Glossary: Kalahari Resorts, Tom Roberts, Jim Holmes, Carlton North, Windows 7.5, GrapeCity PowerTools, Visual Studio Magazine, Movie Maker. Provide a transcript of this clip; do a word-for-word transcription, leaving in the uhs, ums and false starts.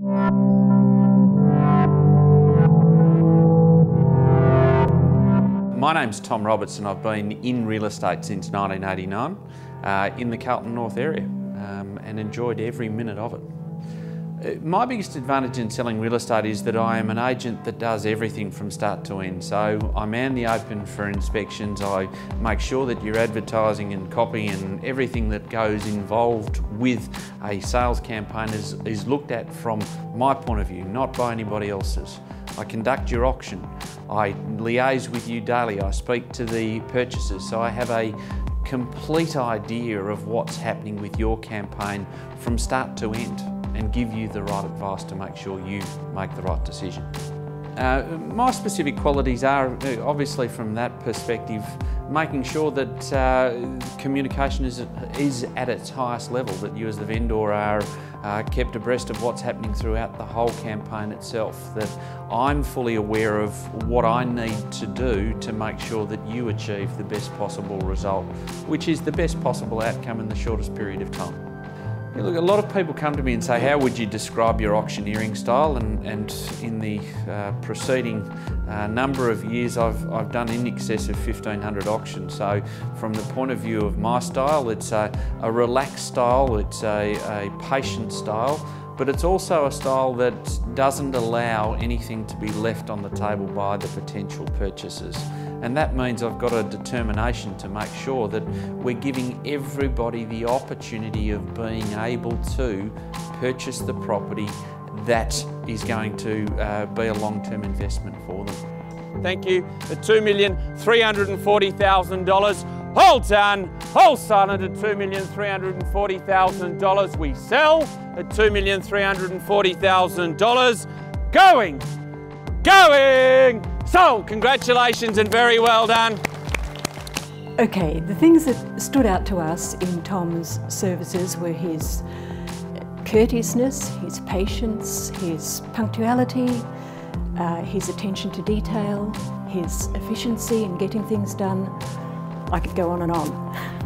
My name's Tom Roberts and I've been in real estate since nineteen eighty-nine uh, in the Carlton North area um, and enjoyed every minute of it. My biggest advantage in selling real estate is that I am an agent that does everything from start to end. So I man the open for inspections, I make sure that your advertising and copy and everything that goes involved with a sales campaign is, is looked at from my point of view, not by anybody else's. I conduct your auction, I liaise with you daily, I speak to the purchasers, so I have a complete idea of what's happening with your campaign from start to end and give you the right advice to make sure you make the right decision. Uh, my specific qualities are obviously from that perspective making sure that uh, communication is, is at its highest level, that you as the vendor are uh, kept abreast of what's happening throughout the whole campaign itself, that I'm fully aware of what I need to do to make sure that you achieve the best possible result, which is the best possible outcome in the shortest period of time. Yeah, look, a lot of people come to me and say, how would you describe your auctioneering style? And, and in the uh, preceding uh, number of years, I've, I've done in excess of fifteen hundred auctions. So from the point of view of my style, it's a, a relaxed style, it's a, a patient style, but it's also a style that doesn't allow anything to be left on the table by the potential purchasers. And that means I've got a determination to make sure that we're giving everybody the opportunity of being able to purchase the property that is going to uh, be a long-term investment for them. Thank you for two million three hundred and forty thousand dollars. Whole ton, whole son at two million three hundred and forty thousand dollars. We sell at two million three hundred and forty thousand dollars. Going, going! So, congratulations and very well done. Okay, the things that stood out to us in Tom's services were his courteousness, his patience, his punctuality, uh, his attention to detail, his efficiency in getting things done. I could go on and on.